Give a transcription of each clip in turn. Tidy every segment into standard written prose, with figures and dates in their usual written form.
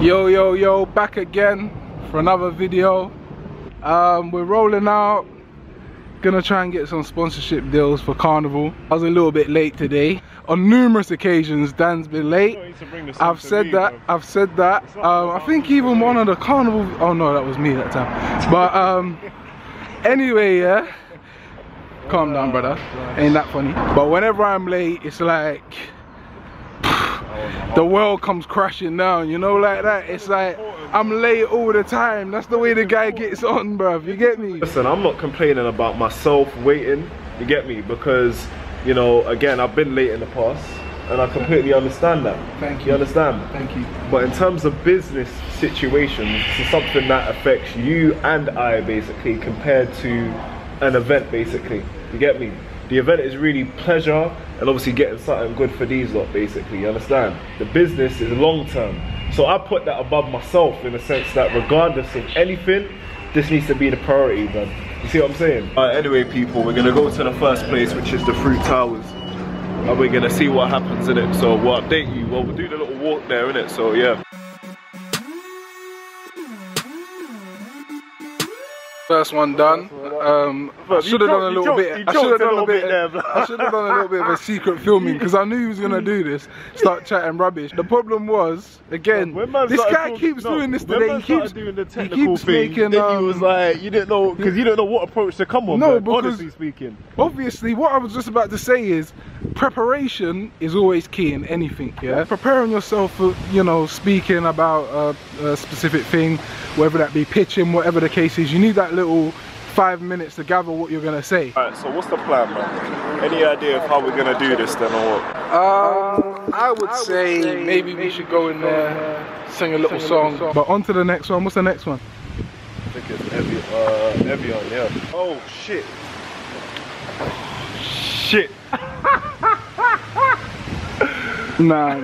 Yo, back again for another video. We're rolling out, gonna try and get some sponsorship deals for Carnival. I was a little bit late today. On numerous occasions Dan's been late. I've said that. I think even one of the Carnival, oh no, that was me that time. But anyway, yeah, calm down brother, ain't that funny. But whenever I'm late, it's like the world comes crashing down, you know, like that. It's like I'm late all the time. That's the way the guy gets on, bruv, you get me? Listen, I'm not complaining about myself waiting, you get me, because, you know, again, I've been late in the past and I completely understand that. Thank you. You understand? Thank you. But in terms of business situations, it's something that affects you and I, basically, compared to an event, basically, you get me? The event is really pleasure and obviously getting something good for these lot, basically, you understand? The business is long term. So I put that above myself in the sense that regardless of anything, this needs to be the priority, man. You see what I'm saying? Anyway, people, we're gonna go to the first place, which is the Fruit Towers. And we're gonna see what happens in it. So we'll update you. Well, we'll do the little walk there, innit? So yeah. First one done. Should have done a little bit. I should have done a bit. I should have done a little bit of a secret filming because I knew he was gonna do this. Start chatting rubbish. The problem was, again, this guy keeps doing this today. He keeps making. Then he was like, you didn't know because you don't know what approach to come on. No, because honestly speaking, obviously, what I was just about to say is preparation is always key in anything. Yeah, preparing yourself for, you know, speaking about a specific thing, whether that be pitching, whatever the case is. You need that little 5 minutes to gather what you're gonna say. Alright, so what's the plan, man? Any idea of how we're gonna do this then, or what? I would say maybe we should go in there, sing a little song. But on to the next one. What's the next one? I think it's Evian, yeah. Oh shit. Shit. Nah.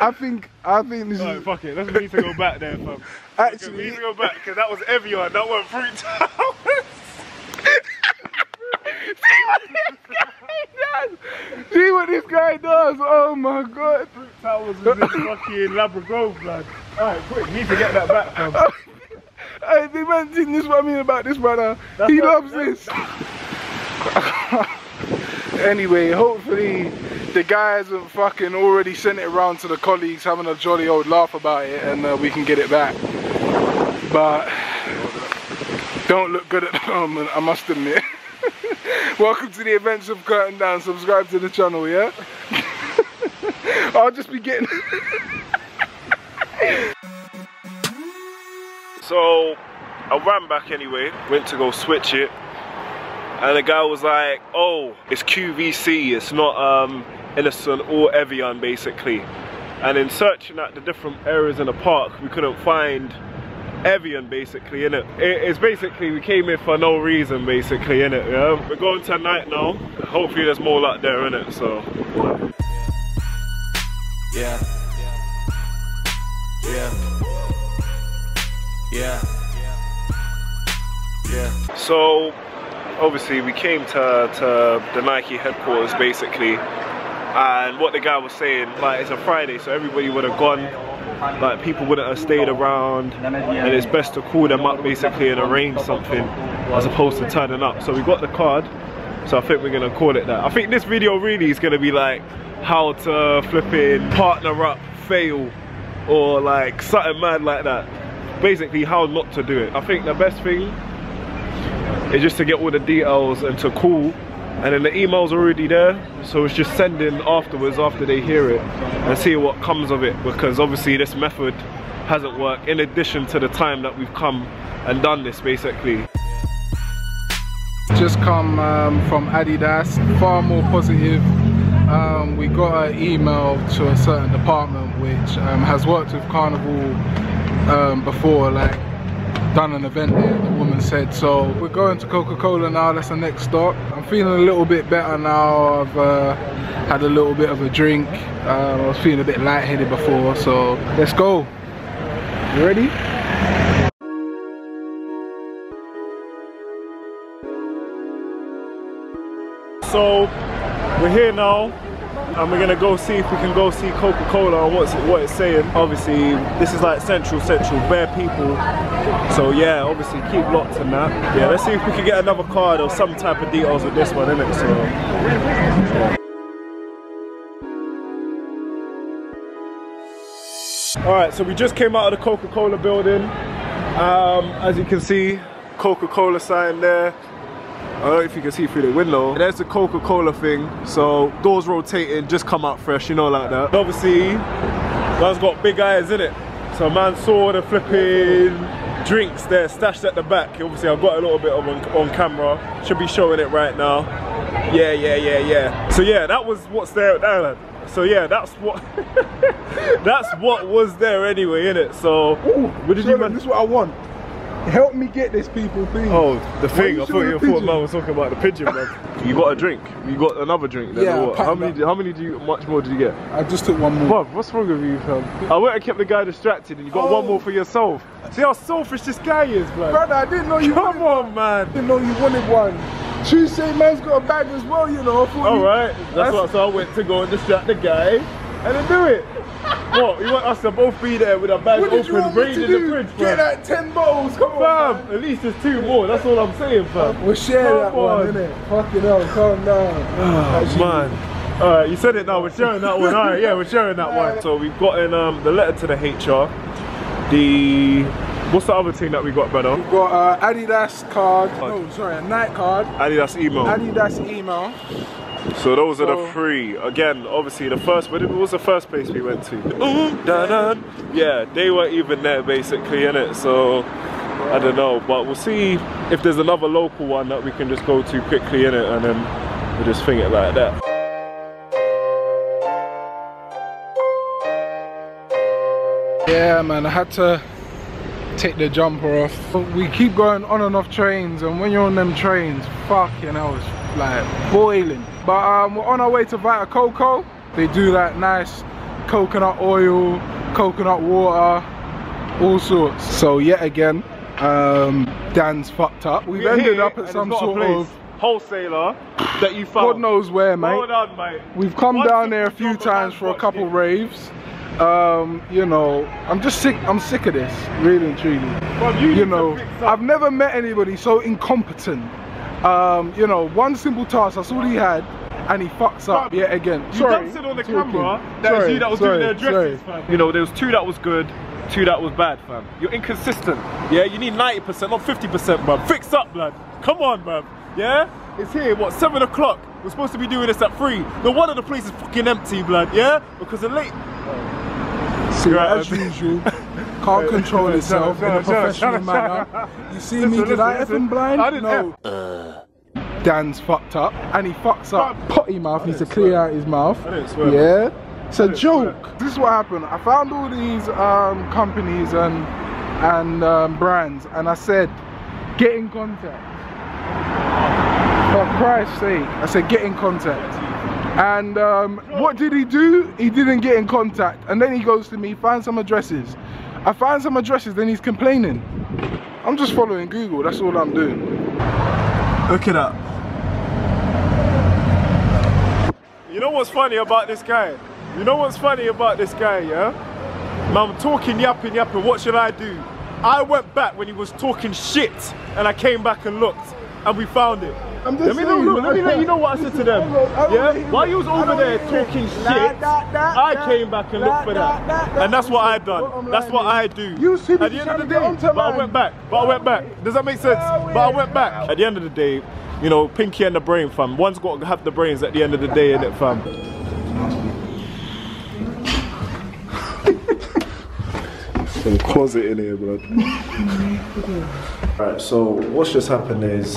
I think this is... fuck it, let's need to go back there, fam. Actually, we need to go back because that was Evian, that wasn't Fruit Towers. See what this guy does, oh my god. Fruit Towers was in fucking Labra Grove, lad. Alright, quick, need to get that back, fam. This is what I mean about this brother. He loves this. Anyway, hopefully the guy hasn't fucking already sent it around to the colleagues having a jolly old laugh about it and we can get it back. But don't look good at the moment, I must admit. Welcome to the events of Curtain Down, subscribe to the channel, yeah? I'll just be getting... So I ran back anyway, went to go switch it. And the guy was like, oh, it's QVC, it's not Innocent or Evian, basically. And in searching at the different areas in the park, we couldn't find Evian, basically, innit? It's basically, we came here for no reason, basically, innit? Yeah? We're going tonight now. Hopefully there's more luck there, innit? So. Yeah. Yeah. Yeah. Yeah. So. Obviously we came to the Nike headquarters basically, and what the guy was saying, like, it's a Friday so everybody would have gone, like people wouldn't have stayed around, and it's best to call them up basically and arrange something as opposed to turning up. So we got the card, so I think we're gonna call it that. I think this video really is gonna be like how to flipping partner up, fail, or like something mad like that. Basically how not to do it. I think the best thing, it's just to get all the details and to call, and then the email's already there, so it's just sending afterwards after they hear it and see what comes of it, because obviously this method hasn't worked in addition to the time that we've come and done this basically. Just come from Adidas, far more positive. We got an email to a certain department which has worked with Carnival before, like done an event there, the woman said. So we're going to Coca-Cola now, that's the next stop. I'm feeling a little bit better now, I've had a little bit of a drink. I was feeling a bit lightheaded before, so let's go. You ready? So we're here now. and we're gonna go see if we can go see Coca-Cola and what it's saying. Obviously, this is like central, bare people. So yeah, obviously keep locked in that. Yeah, let's see if we can get another card or some type of details with this one, innit? So yeah. Alright, so we just came out of the Coca-Cola building. As you can see, Coca-Cola sign there. I don't know if you can see through the window. There's the Coca-Cola thing, so doors rotating, just come out fresh, you know, like that. Obviously, that's got big eyes in it. So man saw the flipping drinks there stashed at the back. Obviously, I've got a little bit of on camera. Should be showing it right now. Yeah. So yeah, that was what's there at the island. So yeah, that's what that's what was there anyway, innit? So ooh, what did you man? This is what I want. Help me get this, people, please. Oh, the thing. I thought you thought man was talking about the pigeon, man. You got a drink. You got another drink. Then, yeah. How many do you? Much more did you get? I just took one more. Bruv, what's wrong with you, fam? I went and kept the guy distracted, and you got one more for yourself. See how selfish this guy is, man. Brother, I didn't know you. Come on, man. I didn't know you wanted one. Tuesday, man's got a bag as well, you know. Alright, that's what, so I went to go and distract the guy and then do it. What? You want us to both be there with our bags open, raiding the fridge, bro? Get out 10 bottles, come on, fam. At least there's 2 more, that's all I'm saying, fam. We'll share that one, innit? Fucking hell, calm down. Oh, man. Alright, you said it now, we're sharing that one. Alright, yeah, we're sharing that one. So we've gotten the letter to the HR. What's the other thing that we got, brother? We've got Adidas card. Oh, no, sorry, a Nike card. Adidas email. Adidas email. So those are the 3. Again, obviously, the first. What was the first place we went to? Yeah, they weren't even there basically, innit? So I don't know, but we'll see if there's another local one that we can just go to quickly, innit, and then we'll just thing it like that. Yeah, man, I had to take the jumper off. We keep going on and off trains, and when you're on them trains, fucking hell, it's like boiling. But we're on our way to Vita Coco. They do that nice coconut oil, coconut water, all sorts. So yet again, Dan's fucked up. We've ended up at some sort of wholesaler that you found. God knows where, mate. Well done, mate. We've come down there a few times for a couple raves. You know, I'm sick of this, really and truly. Well, you know, I've never met anybody so incompetent. You know, one simple task, that's all he had, and he fucks up yet again. You dumped it on the camera, that was you that was doing their dresses, fam. You know, there was 2 that was good, 2 that was bad, fam. You're inconsistent, yeah? You need 90%, not 50%, man. Fix up, lad. Come on, man. Yeah? It's here, what, 7 o'clock? We're supposed to be doing this at 3. No wonder the place is fucking empty, blood, yeah? Because the late... See, as usual, can't control itself in a professional manner. You see me, did I effing blind? I didn't. No. Dan's fucked up, and he fucks up. Potty mouth needs to clear out his mouth. I didn't swear. Yeah? It's a joke. This is what happened. I found all these companies and brands, and I said, get in contact. For Christ's sake, I said get in contact. And what did he do? He didn't get in contact. And then he goes to me, find some addresses. I find some addresses, then he's complaining. I'm just following Google, that's all I'm doing. Look at that. You know what's funny about this guy? You know what's funny about this guy, yeah? Man, I'm talking, yapping, what should I do? I went back when he was talking shit, and I came back and looked, and we found it. Let me let you know what I said to them. Yeah? While you was over there talking shit, I came back and looked for that. And that's what I done. That's what I do. At the end of the day, but I went back. Does that make sense? But I went back. At the end of the day, you know, pinky and the brain, fam. One's got to have the brains at the end of the day, innit, fam? Some closet in here, blood. Right, so what's just happened is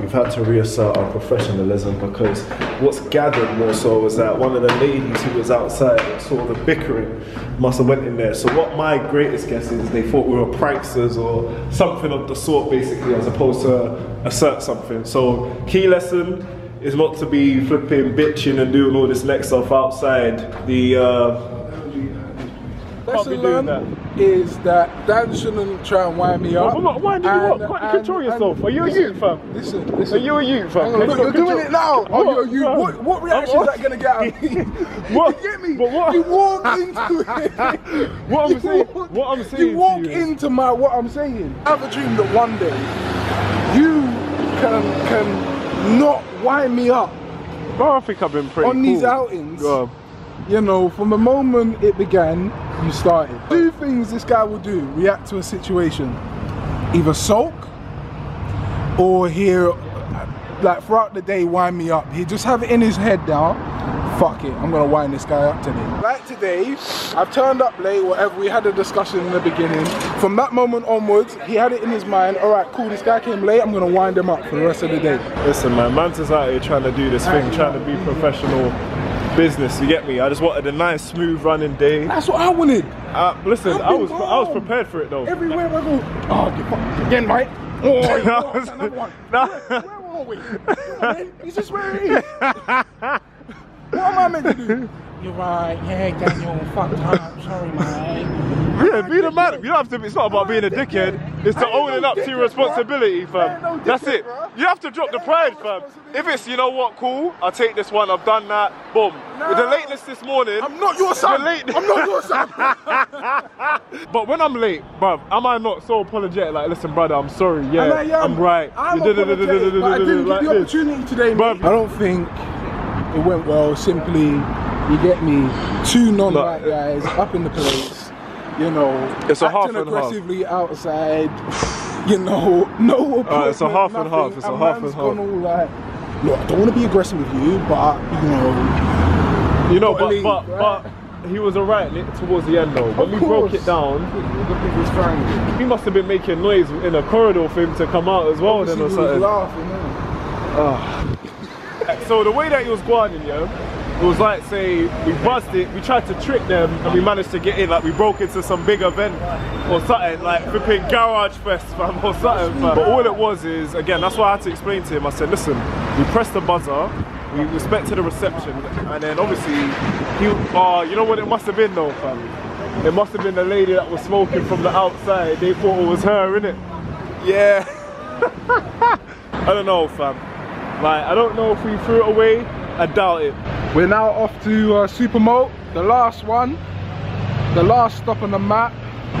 we've had to reassert our professionalism because what's gathered more so was that one of the ladies who was outside and saw the bickering must have went in there. So what my greatest guess is they thought we were pranksters or something of the sort basically, as opposed to assert something. So key lesson is not to be flipping, bitching and doing all this next stuff outside. Can't be doing that. is that Dan shouldn't try and wind me up. I'm not winding you up. Can't you control yourself? Are you a youth, fam? Listen. Are you a youth, fam? Look, you're doing it now. Are you a youth? What reaction is that going to get out of me? What? You get me? But what? You walk into it. What I'm saying. You walk into my what I'm saying. I have a dream that one day you can not wind me up. Bro, I think I've been pretty on these outings. You know, from the moment it began, you started. Two things this guy will do, react to a situation. Either sulk, or he'll, like throughout the day, wind me up. He'll just have it in his head now, fuck it, I'm gonna wind this guy up today. Like today, I've turned up late, whatever, we had a discussion in the beginning. From that moment onwards, he had it in his mind, all right, cool, this guy came late, I'm gonna wind him up for the rest of the day. Listen man, man's is out here trying to do this thing, trying to be professional. Business, you get me? I just wanted a nice, smooth running day. That's what I wanted. Listen, I was prepared for it though. Everywhere I go, oh, get fucked again, mate. Oh, that's another one. No. Where are we? Where, is this where it is? What am I meant to do? You're right, yeah, Daniel, fucked up. Sorry, mate. Yeah, be the man. You don't have to. It's not about being a dickhead. It's to owning up to your responsibility, fam. That's it. You have to drop the pride, fam. If it's, you know what, cool, I'll take this one, I've done that, boom. With the lateness this morning. I'm not your son. I'm not your son. But when I'm late, bruv, am I not so apologetic? Like, listen, brother, I'm sorry. Yeah, I'm right. I'm apologetic, but I didn't get the opportunity today, bruv. I don't think it went well, simply. You get me? Two non-white guys up in the place, you know, it's a half and aggressively half. Outside, you know, no it's a half nothing. And half, it's a half and half. All like, look, I don't want to be aggressive with you, but, you know, but he was alright towards the end though. When we broke it down, he must have been making noise in a corridor for him to come out as well. Obviously then or something. Laughing, so the way that he was guarding, it was like, say, we buzzed it, we tried to trick them and we managed to get in, like we broke into some big event or something, like flipping garage fest, fam, or something, fam. But all it was is, again, that's why I had to explain to him, I said, listen, we pressed the buzzer, we respected the reception, and then obviously, you know what it must have been though, fam? It must have been the lady that was smoking from the outside, they thought it was her, innit? Yeah. I don't know, fam. Like, I don't know if we threw it away, I doubt it. We're now off to Supermalt, the last one, the last stop on the map.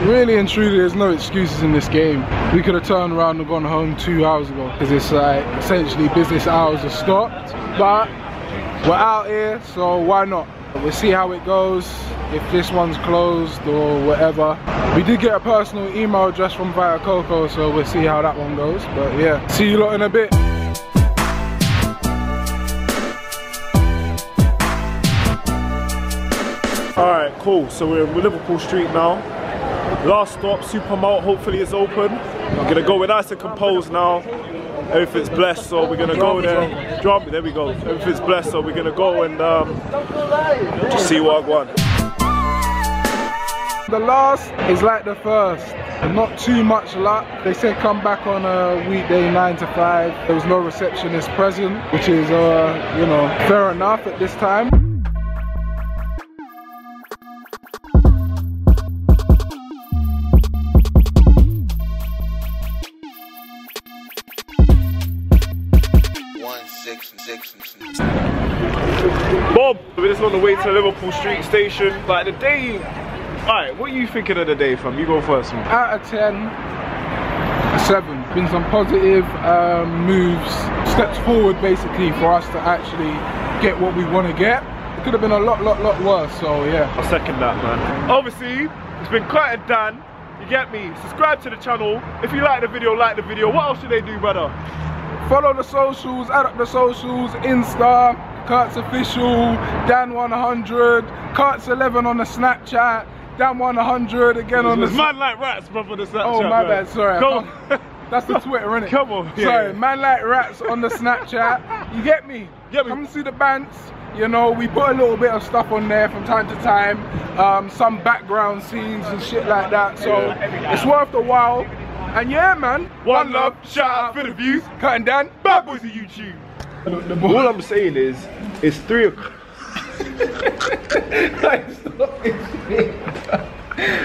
Really and truly, there's no excuses in this game. We could have turned around and gone home 2 hours ago because it's like essentially business hours are stopped. But we're out here, so why not? We'll see how it goes, if this one's closed or whatever. We did get a personal email address from Vita Coco, so we'll see how that one goes. But yeah, see you lot in a bit. Alright, cool, so we're in Liverpool Street now. Last stop, Supermalt, hopefully it's open. I'm gonna go with nice and composed now. Everything's blessed, so we're gonna go there. Drop, there we go. Everything's blessed, so we're gonna go and just see what I want. The last is like the first. Not too much luck. They said come back on a weekday 9 to 5. There was no receptionist present, which is, you know, fair enough at this time. Bob, we're just on the way to Liverpool Street Station. Like the day, alright, what are you thinking of the day, fam? You go first, man. Out of 10, a 7. Been some positive moves, steps forward basically for us to actually get what we want to get. It could have been a lot worse, so yeah. I second that, man. Obviously, it's been quite a Dan. You get me? Subscribe to the channel. If you like the video. What else should they do, brother? Follow the socials, add up the socials, Insta, Kurt's Official, Dan100, Kurt's11 on the Snapchat, Dan100 again on the... Man Like Rats, brother, the Snapchat. Oh, my bad, sorry. That's the Twitter, innit? Come on. Yeah. Sorry, Man Like Rats on the Snapchat. You get me? Get me. Come see the bands. You know, we put a little bit of stuff on there from time to time. Some background scenes and shit like that. So, yeah. It's worth the while. And yeah, man, one love, shout out for the views, cutting down, bad boys of YouTube. All I'm saying is, it's 3 o'clock.